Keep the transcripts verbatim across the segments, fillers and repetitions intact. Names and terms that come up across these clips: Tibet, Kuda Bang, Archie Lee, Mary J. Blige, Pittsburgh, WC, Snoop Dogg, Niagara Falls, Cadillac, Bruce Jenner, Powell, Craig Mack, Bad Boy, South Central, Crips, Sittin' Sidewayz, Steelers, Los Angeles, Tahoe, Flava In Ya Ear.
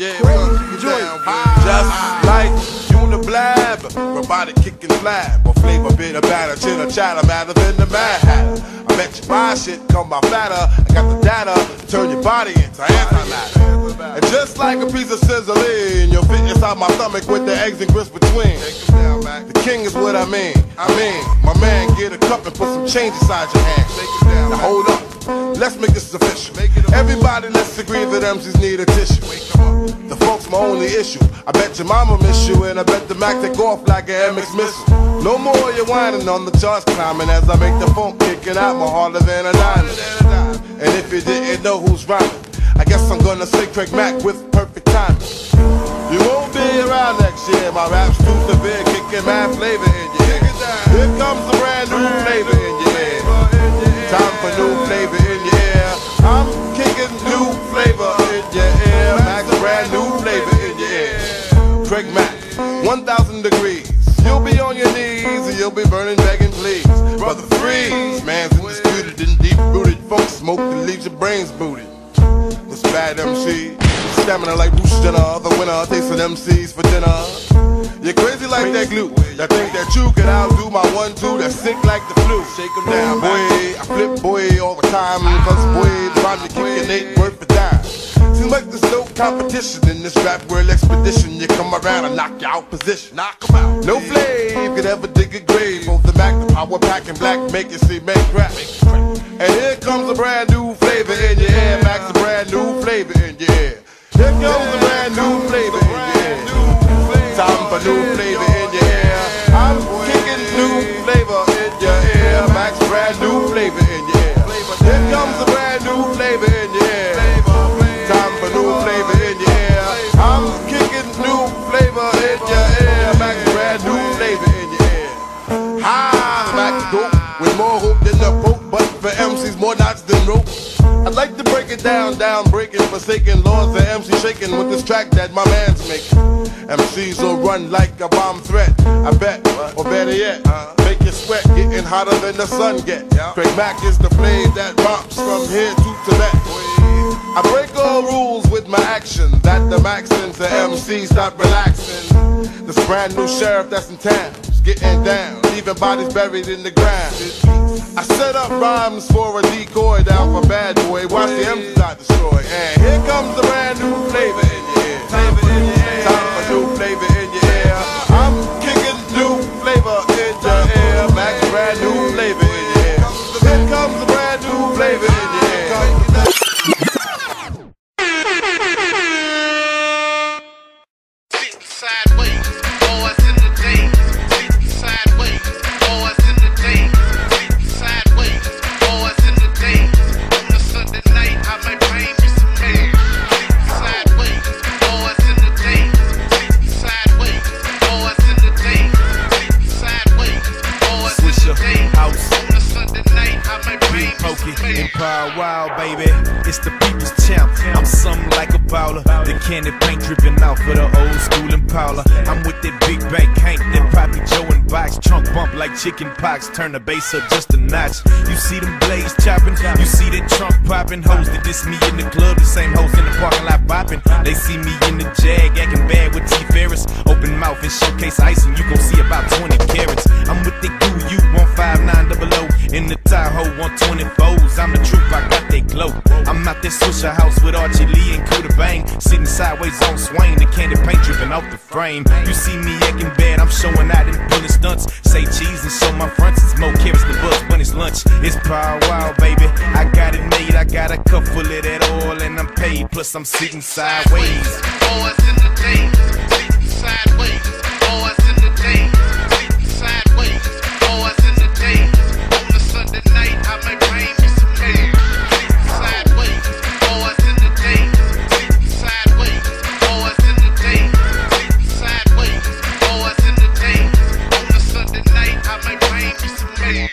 Yeah, you down, just like Uniblab, robotic kick and flab, or flavor bit of batter, chitter chatter, madder than the Mad Hatter. I bet you buy shit, come by fatter. I got the data to turn your body into anti-matter. And just like a piece of sizzling, you'll fit inside my stomach with the eggs and grits between. The king is what I mean. I mean, my man, get a cup and put some change inside your hand. Now hold up. Let's make this official. Everybody, let's agree that M Cs need a tissue. The folks my only issue. I bet your mama miss you, and I bet the Mac take off like an M X missile. No more you whining on the charts climbing as I make the funk kicking out more harder than a nine. And if you didn't know who's rhyming, I guess I'm gonna say Craig Mack with perfect timing. You won't be around next year. My rap's too severe, kicking mad flavor in your head. Here comes a brand new flavor in your head. Time for new flavor in your air. I'm kicking new flavor in your air. Max, brand new flavor in your air. Craig Mack, one thousand degrees. You'll be on your knees and you'll be burning, begging, please. Brother Freeze, man's undisputed and deep-rooted. Funk smoke that leaves your brains booted. This bad M C, stamina like Bruce Jenner. The winner tasting M Cs for dinner. You're crazy like that glue. I think that you can outdo my one two that's sick like the flu. Shake 'em down, boy. I flip boy all the time, cause boy, the rhyme you kick and ain't worth a dime. Seems like there's no competition in this rap world expedition. You come around and knock you out position. Knock 'em out. No flame could ever dig a grave. Both the Mac, the power pack, and black make it see make crap. And here comes a brand new flavor in your air. Mac's a brand new flavor in your air. Here comes a brand new flavor in your air. Time for new flavor in your air. I'm kicking new flavor in your ear. Max, brand new flavor in your ear. Here comes a brand new flavor in your ear. Time for new flavor in your ear. I'm kicking new flavor in your ear. Max, brand new flavor in your ear. Hi, Max dope with more hope than the Pope, but for M Cs more knots than rope. I'd like to break it down, down, breaking, forsaken laws and M C shaking with this track that my man's making. M Cs will run like a bomb threat, I bet, what? Or better yet, uh, make you sweat, getting hotter than the sun gets. Yeah. Craig Mack is the flame that romps from here to Tibet. Boy. I break all rules with my action, that the Maxins the M Cs stop relaxing. This brand new sheriff that's in town's getting down, leaving bodies buried in the ground. I set up rhymes for a decoy down for Bad Boy, watch the M Cs not destroy. And here comes the brand new flavor in your ear. Flavor in your ear. Time for new flavor in your ear. I'm kicking new flavor in your ear. Max, brand new flavor in your ear. Here comes the brand new flavor in your ear. Sitting sideways, boys in the days. Sitting sideways, boys in the days. Sitting sideways, boys in the days. On the Sunday night, I might bring you some hair. Sitting sideways, boys in the days. Sitting sideways, boys in the days. Sitting sideways, boys in the days. On the Sunday night, I might bring you some hair. Empire Wild, baby, it's the people's champ. I'm something like a baller. The candy paint dripping out for the old school Impala. I'm with that big bank Hank, that Poppy Joe and Box. Trunk bump like chicken pox, turn the bass up just a notch. You see them blades chopping, you see that trunk popping. Hoes that diss me in the club, the same hoes in the parking lot bopping. They see me in the Jag, acting bad with T. Ferris. Open mouth and showcase ice and you gon' see about twenty carats. I'm with that goo, you one five nine double O. In the Tahoe, one twenty fours. I'm the troop, I got that glow. I'm out that Swisher house with Archie Lee and Kuda Bang. Sitting sideways on Swain, the candy paint dripping off the frame. You see me acting bad, I'm showing out in pulling stunts. Say cheese and show my fronts. It's more carrots than bugs when it's lunch. It's Power Wild, baby. I got it made. I got a cup full of that oil and I'm paid. Plus I'm sitting sideways. Boys in the days, sitting sideways. Boys in the days, sitting sideways. Boys in the days. On the Sunday night, I might bring you some hair. Sitting sideways. Boys in the days, sitting sideways. Boys in the days, sitting sideways. Boys in the days. On the Sunday night, I might bring you some hair.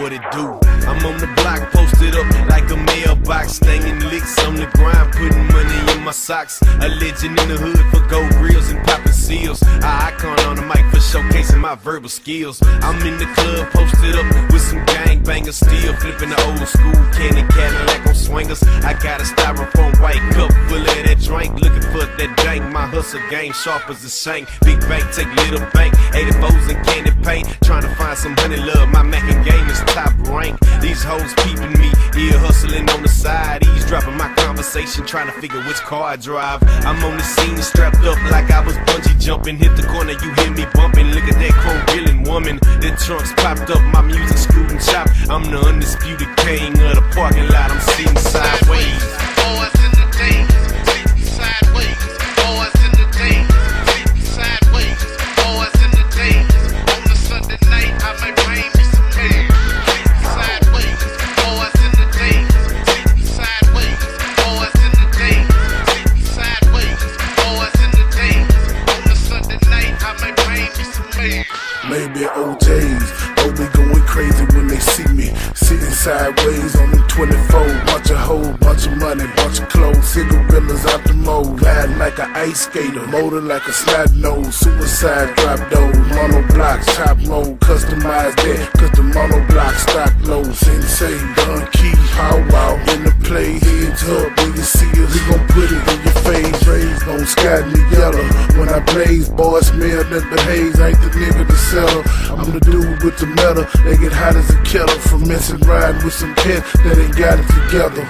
What it do? I'm on the block, posted up like a mailbox. Stangin' licks on the grind, putting money in my socks. A legend in the hood for gold reels and poppin' seals. I icon on the mic for showcasing my verbal skills. I'm in the club, posted up with some gangbangers, still flipping the old school candy Cadillac on swingers. I got a styrofoam white cup full of that drink, looking for that dank. My hustle game sharp as a shank. Big bank take little bank, eighty-fours and candy paint, trying to find some honey love. My Mac and game is top rank. These hoes peeping me, ear hustling on the side, eavesdropping my conversation, trying to figure which car I drive. I'm on the scene strapped up like I was bungee jumping. Hit the corner, you hear me bumping. Look at that Korean woman, that trunk's popped up. My music screwed and chopped. I'm the undisputed king of the parking lot. I'm sitting sideways. Boys in the days, sitting sideways. Boys in the days, sitting sideways. Boys in the days. On a Sunday night, I might rain me some hair. Sitting sideways. Boys in the days, sitting sideways. Boys in the days, sitting sideways. Boys in the days. On a Sunday night, I might rain me some hair. Maybe O J's, oh we going crazy when they see me. Sitting sideways on them twenty-four, bunch of hoe, bunch of money, bunch of clothes, cigarillas out the mold, gliding like an ice skater, motor like a slide nose, suicide drop those, mono blocks, top mode, customize that, cause the mono block stock low, sensei, gun key, how wow, in the play, heads up, when you see us, we gon' put it in your face, rays gon' sky me yellow, when I blaze, boy smell that the haze, ain't the nigga to sell, I'm the dude with the metal, they get hot as a kettle, from missing riding with some pen that ain't got it together.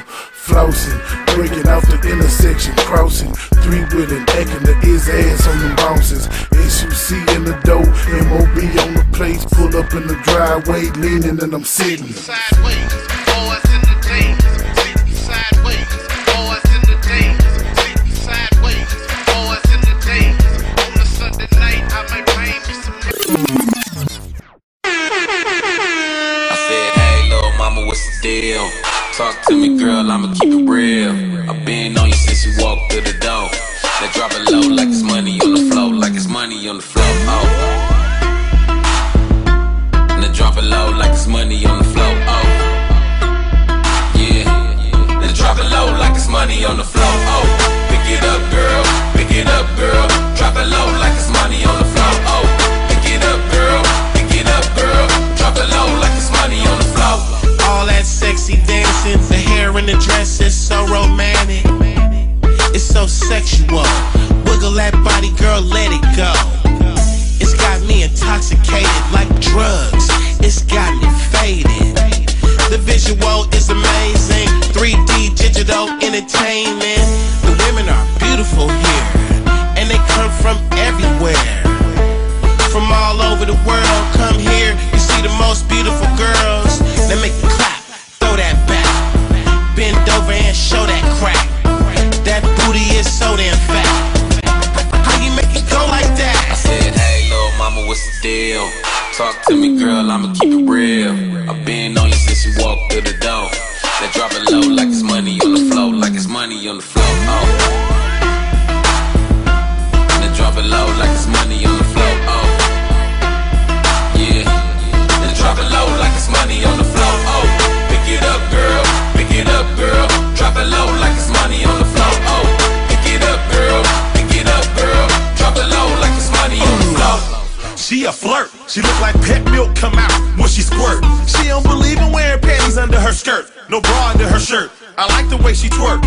Flossing, breaking off the intersection, crossing, three with an acting the his ass on the bounces. S U C in the dough, M O B on the plates, pull up in the driveway, leaning and I'm sitting. Sideways, boys in the days, sitting sideways, boys in the days, sitting sideways, boys in the days. On a Sunday night, I might rain me some. Deal. Talk to me, girl, I'ma keep it real. I've been on you since you walked through the door. Now drop it low like it's money on the floor, like it's money on the floor. Oh. Now drop it low like it's money on the floor. Oh. Yeah. Now drop it low like it's money on the floor. Oh. Pick it up, girl. Pick it up, girl. Drop it low like it's money on the floor. Oh. Pick it up, girl. Pick it up, girl. Drop it low like it's money on the floor. All that sexy dancing, the hair and the dress is so romantic. It's so sexual. Wiggle that body, girl, let it go. It's got me intoxicated like drugs. It's got me faded. The visual is amazing. three D digital entertainment. The women are beautiful here, and they come from everywhere. From all over the world, come here. You see the most beautiful girls. They make me clap, throw that back, bend over and show that crack. That booty is so damn fat. How you make it go like that? I said, hey, little mama, what's the deal? Talk to me, girl, I'ma keep it real. I've been on you since you walked through the door. Now drop it low like it's money on the floor, like it's money on the floor. Oh. Now drop it low like it's money on the floor. Oh. Yeah. Now drop it low like it's money on the floor. Pick it up, girl, pick it up, girl, drop it low like it's money on the floor. Oh, pick it up, girl, pick it up, girl, drop it low like it's money on the floor. She a flirt, she look like pet milk come out when she squirt. She don't believe in wearing panties under her skirt, no bra under her shirt. I like the way she twerk.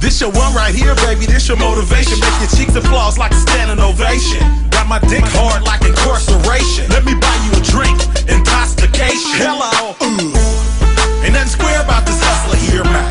This your one right here, baby, this your motivation. Make your cheeks applause like a standing ovation. Got my dick hard like incarceration. Let me buy you a drink, intoxication. Hello, ooh. Ain't nothing square about this hustler here, man.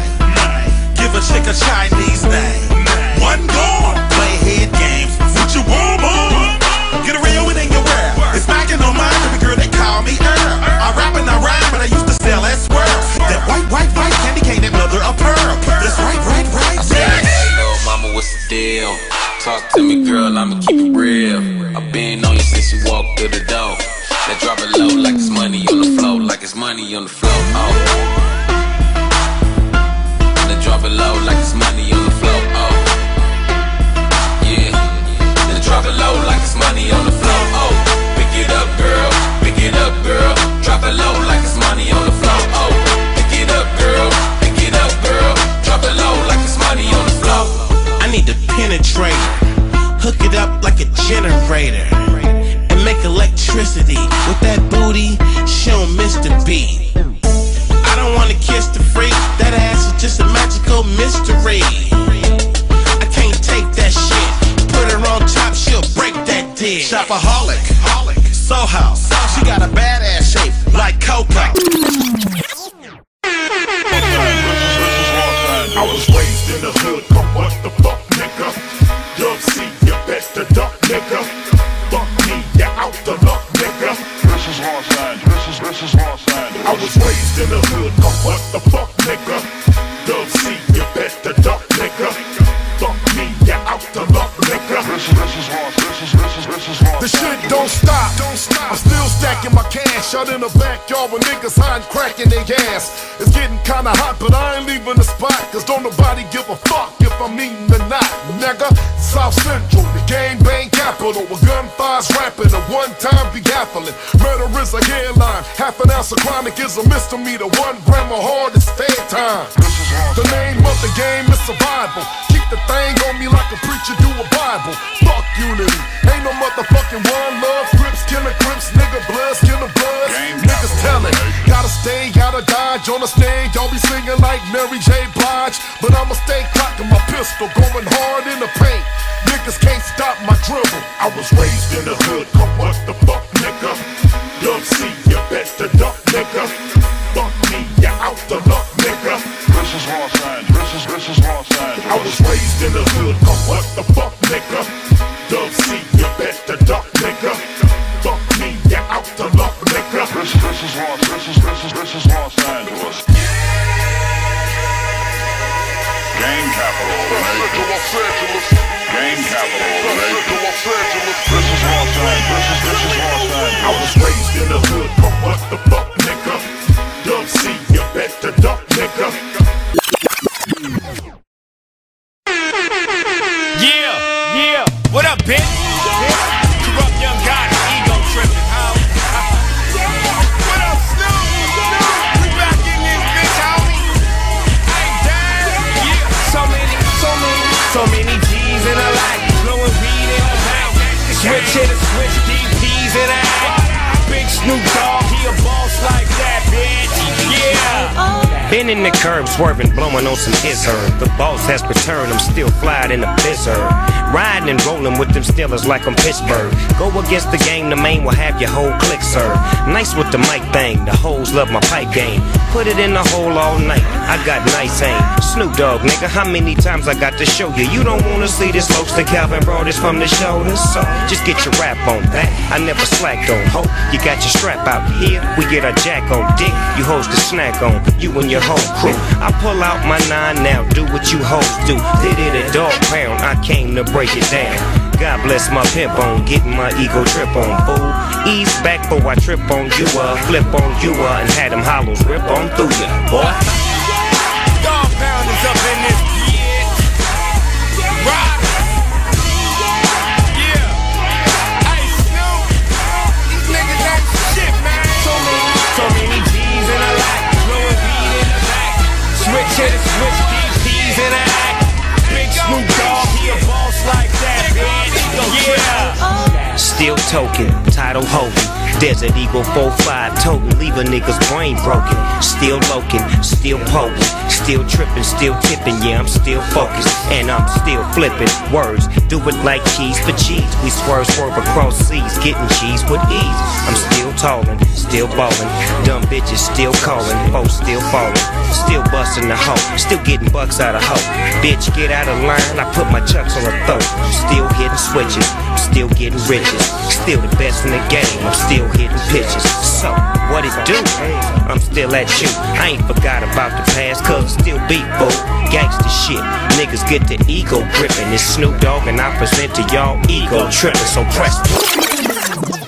Give a chick a Chinese name. One gone, play head games. Put your warm on. Get a real one in your world. It's knocking on mine, baby girl, they call me Earl. I rap and I rhyme, but I used to sell that swirl. That white, white, white candy cane, that mother of pearl. That's right, right, right. I said, hey, little mama, what's the deal? Talk to me, girl, I'ma keep it real. I've been on you since you walked through the door. That drop it low like it's money on the floor, like it's money on the floor. Oh. That drop it low like it's money on the floor. Oh. Yeah. That drop it low like it's money on the floor. Oh. Pick it up, girl. Pick it up, girl. Drop it low like it's money on the floor. Oh. Pick it up, girl. Pick it up, girl. Drop it low like it's money on the floor. I need to penetrate. Hook it up like a generator and make electricity with that booty. She don't miss the beat. I don't wanna kiss the freak. That ass is just a magical mystery. I can't take that shit. Put her on top, she'll break that dick. Shopaholic, so house. She got a badass shape like Coco. I was raised in the hood, come what the fuck, nigga. W C, you better duck, nigga. Fuck me, you out the luck, nigga. This is Los Angeles, this is, this is Los Angeles. I was raised in the hood, come what the fuck, nigga. W C, you better duck, nigga. Fuck me, you out the luck, nigga. This is, this is Los, this is, this is, this is Los. The shit don't stop, don't stop. I'm still stacking my cash out in the backyard with niggas high and cracking their ass. It's getting kinda hot, but I ain't leaving the spot. Cause don't nobody give a fuck if I'm eating or not, nigga. South Central, the gang bang capital, with gunfires rapping and one time begaffling. Murder is a headline, half an ounce of chronic is a misdemeanor, one gram of hard is fair time. The name of the game is survival. Keep the thing on me like a preacher do a Bible. Fuck unity, ain't no motherfucking one love. Crips killing Crips, nigga, blood killing bloods. Niggas telling, gotta stay, gotta dodge on the stage. Y'all be singing like Mary J. Blige. But I'ma stay cocking my pistol, going hard in the paint. Niggas can't stop my dribble. I was raised in the hood, come what the fuck, nigga. W C, you better duck, nigga. Fuck me, you out the luck, nigga. This is Los Angeles, this is, this is Los Angeles. I was raised in the hood, come what the fuck, nigga. W C, you better duck, nigga. Fuck me, you out the luck, nigga. This is, this is Los, this is, this is, this is Los Angeles. Game capital, Los Angeles. Game capital, Los Angeles. This is Los Angeles. This is, this is Los Angeles. I was raised in the hood, but what the fuck, nigga? W C, you better duck, nigga. Yeah, yeah. What up, bitch? Corrupt young guy, ego tripping, huh? What up, Snoop? We back in this bitch, homie. I ain't down. Yeah. So many, so many, so many G's in a life. Blowing weed in a mouth. Switch hit a switch, D Ps in a act. Big Snoop Dogg, he a boss like that, bitch. Yeah. Been in the curb, swerving, blowing on some his herb. The boss has returned, I'm still flying in a blizzard. Riding and rolling with them Steelers like I'm Pittsburgh. Go against the game, the main will have your whole clique served. Nice with the mic thing, the hoes love my pipe game. Put it in the hole all night, I got nice aim. Snoop Dogg, nigga, how many times I got to show you? You don't wanna see this locs to Calvin Brothers from the shoulders. So just get your rap on that, I never slacked on ho. You got your strap out here, we get our jack on dick. You hoes the snack on, you and your whole crew. I pull out my nine now, do what you hoes do. Did it a dog pound, I came to break Break it down. God bless my pimp on, getting my ego trip on, fool. Ease back before I trip on you, uh, flip on you, uh, and had them hollows rip on through ya, boy. Dog pound is up in this bitch. Rock. Yeah. Hey, Snoop. These niggas ain't shit, man. So many, so many G's in a lot. Blowing weed in the back. Switch hit, switch D Ps in a act. Big Snoop Dogg, he a boss like that, bitch. Yeah. Still token, title holding. Desert Eagle four five toting, leave a nigga's brain broken. Still loking, still poking, still tripping, still tipping. Yeah, I'm still focused, and I'm still flipping words. Do it like cheese for cheese. We swerve, swerve across seas, getting cheese with ease. I'm still tallin', still ballin'. Dumb bitches still calling, folks still fallin', still bustin' the hoe, still getting bucks out of hoe. Bitch, get out of line. I put my chucks on her throat. Still hitting switches, still getting riches, still the best in the game. I'm still hitting pitches. So, what it do? I'm still at you. I ain't forgot about the past, cause still beat, boo. Gangsta shit. Niggas get the ego gripping. It's Snoop Dogg and I present to y'all ego tripping, so press.